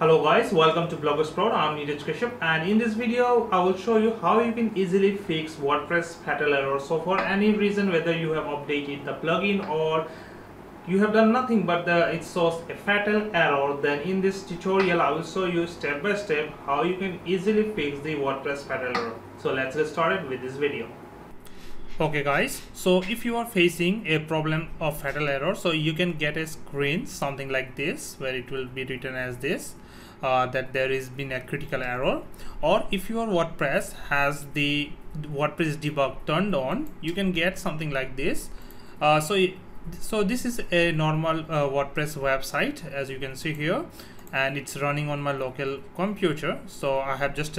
Hello guys, welcome to BloggerSprout. I'm Niraj Kashyap, and in this video I will show you how you can easily fix WordPress fatal error. So for any reason, whether you have updated the plugin or you have done nothing but it shows a fatal error, then in this tutorial I will show you step by step how you can easily fix the WordPress fatal error. So let's get started with this video. Okay guys, so if you are facing a problem of fatal error, so you can get a screen something like this where it will be written as this that there has been a critical error. Or if your WordPress has the WordPress debug turned on, you can get something like this. So this is a normal WordPress website, as you can see here, and it's running on my local computer. So I have just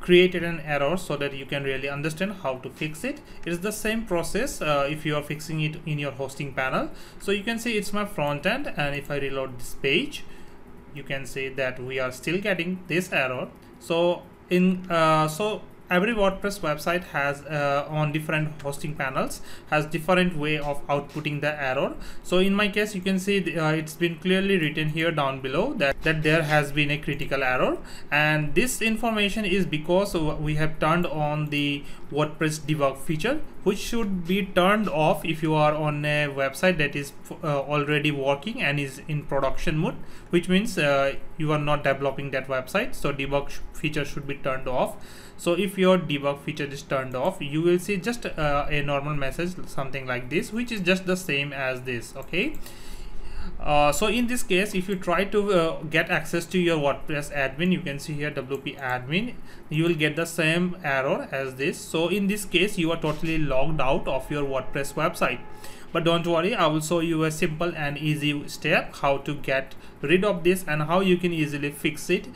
created an error so that you can really understand how to fix it. It's the same process if you are fixing it in your hosting panel. So you can see it's my front end, and if I reload this page, you can see that we are still getting this error. So every WordPress website has on different hosting panels has different way of outputting the error. So in my case, you can see it's been clearly written here down below that there has been a critical error, and this information is because we have turned on the WordPress debug feature, which should be turned off if you are on a website that is already working and is in production mode, which means you are not developing that website. So debug feature should be turned off. So if your debug feature is turned off, you will see just a normal message something like this, which is just the same as this. Okay, so in this case, if you try to get access to your WordPress admin, you can see here WP admin, you will get the same error as this. So in this case, you are totally logged out of your WordPress website. But don't worry, I will show you a simple and easy step how to get rid of this and how you can easily fix it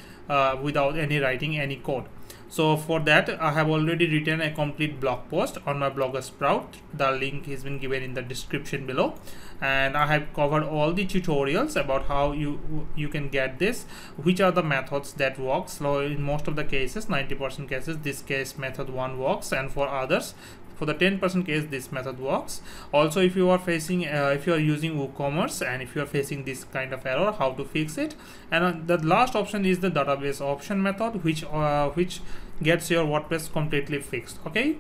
without writing any code. So for that, I have already written a complete blog post on my BloggerSprout. The link has been given in the description below, and I have covered all the tutorials about how you can get this, which are the methods that works. So in most of the cases, 90% cases, this case method 1 works, and for others, for the 10% case, this method works. Also, if you are facing if you are using WooCommerce and if you are facing this kind of error, how to fix it. And the last option is the database option method, which gets your WordPress completely fixed. Okay,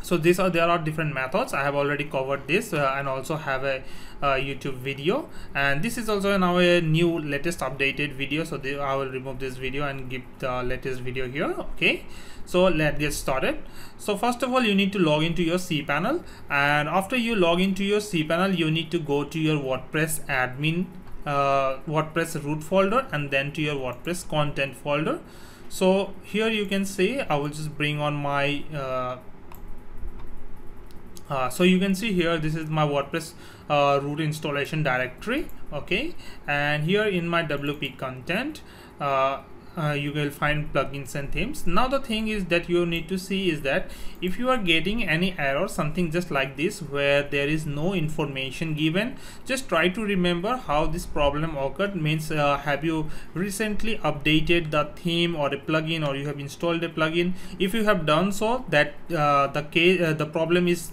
so there are different methods. I have already covered this and also have a YouTube video, and this is also now a new latest updated video. So I will remove this video and give the latest video here. Okay, so let's get started. So first of all, you need to log into your cPanel, and after you log into your cPanel, you need to go to your WordPress admin WordPress root folder and then to your WordPress content folder. So here you can see I will just bring on my so you can see here, this is my WordPress root installation directory. Okay, and here in my WP content you will find plugins and themes. Now the thing is that you need to see is that if you are getting any error, something just like this where there is no information given, just try to remember how this problem occurred. Means have you recently updated the theme or a plugin, or you have installed a plugin? If you have done so, that the problem is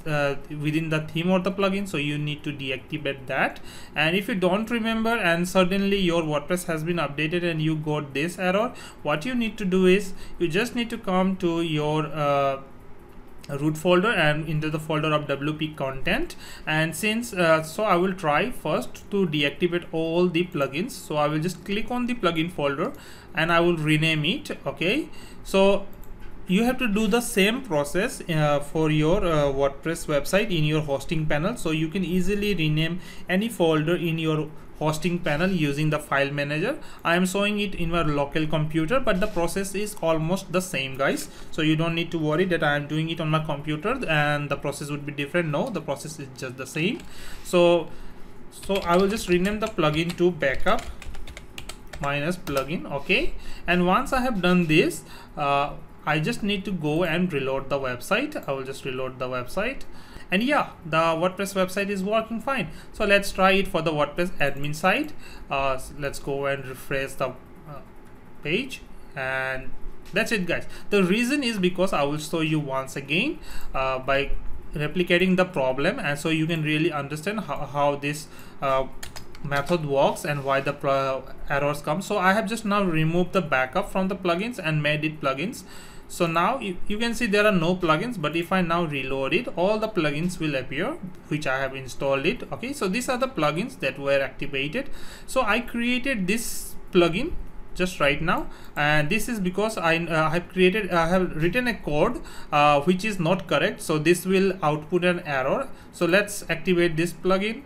within the theme or the plugin, so you need to deactivate that. And if you don't remember and suddenly your WordPress has been updated and you got this error, what you need to do is you just need to come to your root folder and into the folder of WP content. And since so I will try first to deactivate all the plugins, so I will just click on the plugin folder and I will rename it. Okay, so you have to do the same process for your WordPress website in your hosting panel. So you can easily rename any folder in your hosting panel using the file manager. I am showing it in my local computer, but the process is almost the same, guys. So you don't need to worry that I am doing it on my computer and the process would be different. No, the process is just the same. So I will just rename the plugin to backup minus plugin. Okay, and once I have done this, I just need to go and reload the website. I will just reload the website, and yeah, the WordPress website is working fine. So let's try it for the WordPress admin site. So let's go and refresh the page, and that's it, guys. The reason is because I will show you once again by replicating the problem, and so you can really understand how this method works and why the errors come. So I have just now removed the backup from the plugins and made it plugins. So now you can see there are no plugins, but if I now reload it, all the plugins will appear which I have installed it. Okay, so these are the plugins that were activated. So I created this plugin just right now, and this is because I have written a code which is not correct, so this will output an error. So let's activate this plugin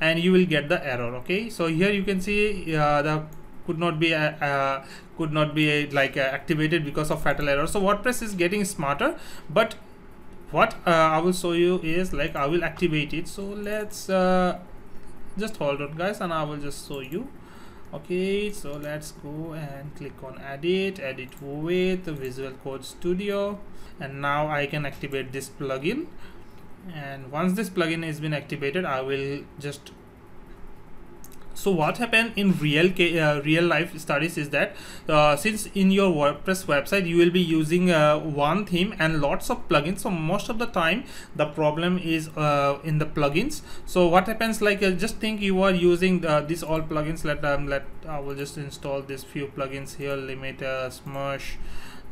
and you will get the error. Okay, so here you can see the could not be activated because of fatal error. So WordPress is getting smarter, but what I will show you is like I will activate it. So let's just hold on guys, and I will just show you. Okay, so let's go and click on edit with the Visual Code Studio, and now I can activate this plugin. And once this plugin has been activated, I will just so what happened in real life studies is that since in your WordPress website you will be using one theme and lots of plugins, so most of the time the problem is in the plugins. So what happens, like just think you are using these all plugins. I will just install this few plugins here: Limiter, Smush,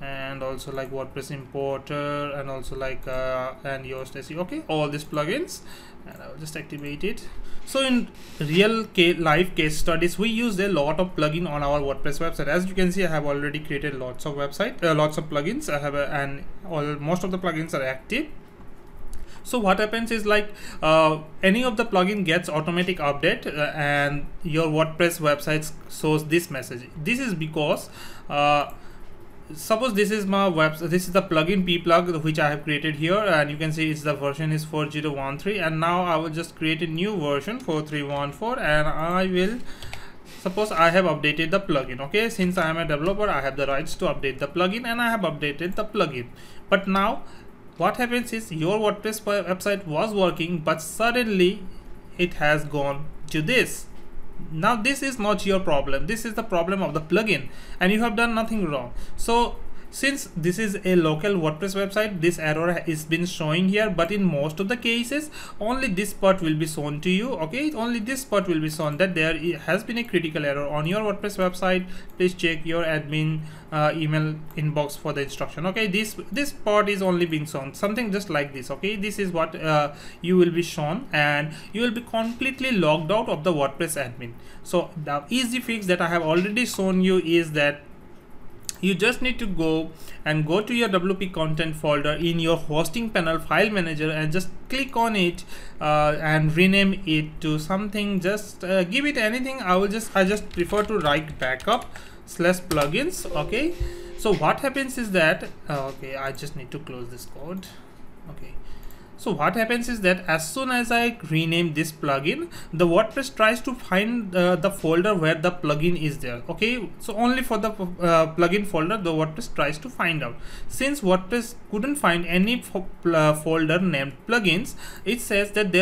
and also like WordPress Importer, and also like and Yoast SEO. Okay, all these plugins, and I'll just activate it. So in real life case studies, we use a lot of plugin on our WordPress website. As you can see, I have already created lots of plugins. I have most of the plugins are active. So what happens is like any of the plugin gets automatic update and your WordPress website shows this message. This is because suppose this is my website, this is the plugin pplug which I have created here, and you can see it's the version is 4013, and now I will just create a new version 4314, and I will suppose I have updated the plugin. Okay, since I am a developer, I have the rights to update the plugin, and I have updated the plugin. But now what happens is your WordPress website was working, but suddenly it has gone to this. Now this is not your problem, this is the problem of the plugin, and you have done nothing wrong. So since this is a local WordPress website, this error is been showing here, but in most of the cases only this part will be shown to you. Okay, only this part will be shown that there has been a critical error on your WordPress website. Please check your admin email inbox for the instruction. Okay, this part is only being shown, something just like this. Okay, this is what you will be shown, and you will be completely logged out of the WordPress admin. So the easy fix that I have already shown you is that you just need to go to your WP content folder in your hosting panel file manager and just click on it and rename it to something. Just give it anything. I just prefer to write backup/plugins. Okay, so what happens is that okay, I just need to close this code. Okay, so what happens is that as soon as I rename this plugin, the WordPress tries to find the folder where the plugin is there. Okay, so only for the plugin folder the WordPress tries to find out. Since WordPress couldn't find any folder named plugins, it says that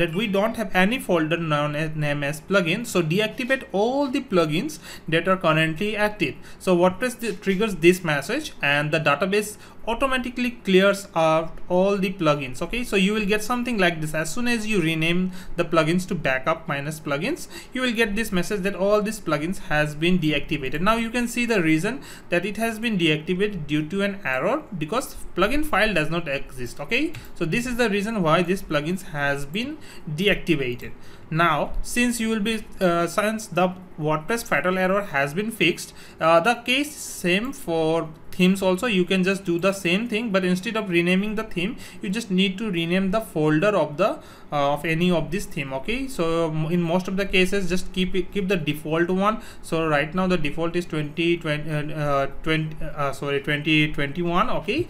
that we don't have any folder named as plugins, so deactivate all the plugins that are currently active. So WordPress triggers this message, and the database automatically clears out all the plugins. Okay, so you will get something like this. As soon as you rename the plugins to backup-plugins, you will get this message that all these plugins has been deactivated. Now you can see the reason that it has been deactivated due to an error, because plugin file does not exist. Okay, so this is the reason why this plugins has been deactivated. Now since you will be since the WordPress fatal error has been fixed, the case is same for themes also. You can just do the same thing, but instead of renaming the theme, you just need to rename the folder of the of any of this theme. Okay, so in most of the cases just keep the default one. So right now the default is 2021. Okay,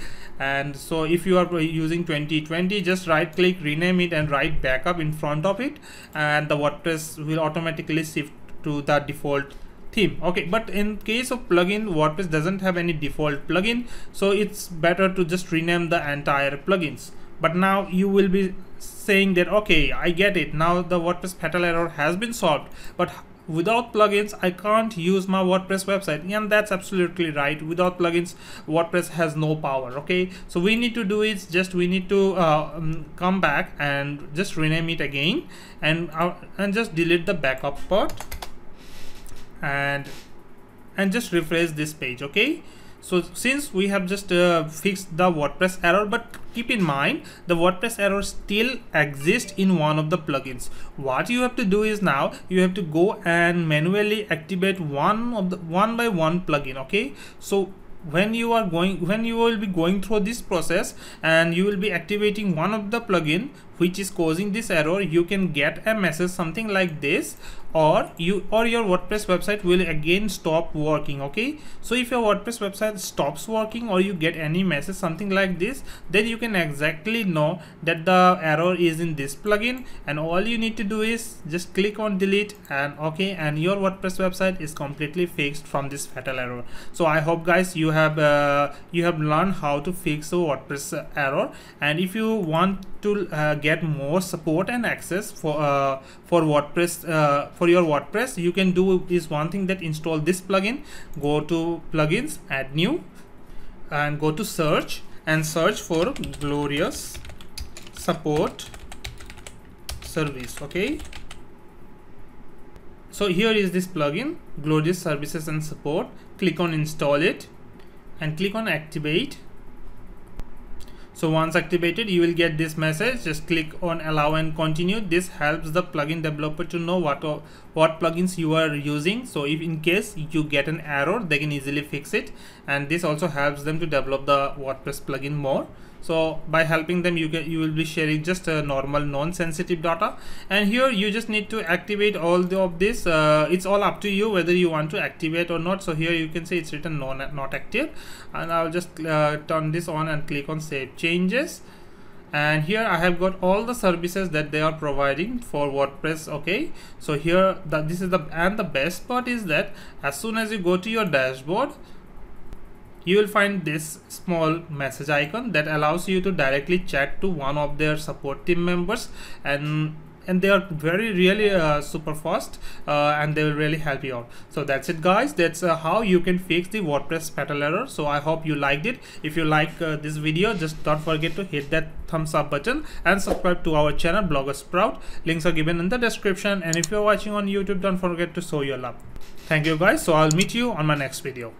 and so if you are using 2020, just right click, rename it, and write backup in front of it, and the WordPress will automatically shift to the default theme. Okay, but in case of plugin, WordPress doesn't have any default plugin, so it's better to just rename the entire plugins. But now you will be saying that okay, I get it, now the WordPress fatal error has been solved, but without plugins, I can't use my WordPress website. And that's absolutely right. Without plugins, WordPress has no power. Okay. So we need to do is just, we need to come back and just rename it again and just delete the backup part and just refresh this page. Okay. So since we have just fixed the WordPress error, but keep in mind the WordPress error still exists in one of the plugins. What you have to do is now you have to go and manually activate one by one plugin. Okay, so when you will be going through this process and you will be activating one of the plugin which is causing this error, you can get a message something like this, or your WordPress website will again stop working. Okay, so if your WordPress website stops working or you get any message something like this, then you can exactly know that the error is in this plugin, and all you need to do is just click on delete and okay, and your WordPress website is completely fixed from this fatal error. So I hope guys you have learned how to fix a WordPress error, and if you want to get more support and access for your WordPress, you can do is one thing, that install this plugin, go to plugins, add new, and go to search and search for Glorious Support Service. Okay, so here is this plugin, Glorious Services and Support. Click on install it and click on activate. So once activated, you will get this message. Just click on allow and continue. This helps the plugin developer to know what plugins you are using. So if in case you get an error, they can easily fix it. And this also helps them to develop the WordPress plugin more. So by helping them, you will be sharing just a normal non-sensitive data. And here you just need to activate all of this. It's all up to you whether you want to activate or not. So here you can say it's written not active, and I'll just turn this on and click on save changes. And here I have got all the services that they are providing for WordPress. Okay, so here this is the best part is that as soon as you go to your dashboard, you will find this small message icon that allows you to directly chat to one of their support team members, and they are really super fast, and they will really help you out. So that's it guys, that's how you can fix the WordPress fatal error. So I hope you liked it. If you like this video, just don't forget to hit that thumbs up button and subscribe to our channel BloggerSprout. Links are given in the description, and if you're watching on YouTube, don't forget to show your love. Thank you guys, so I'll meet you on my next video.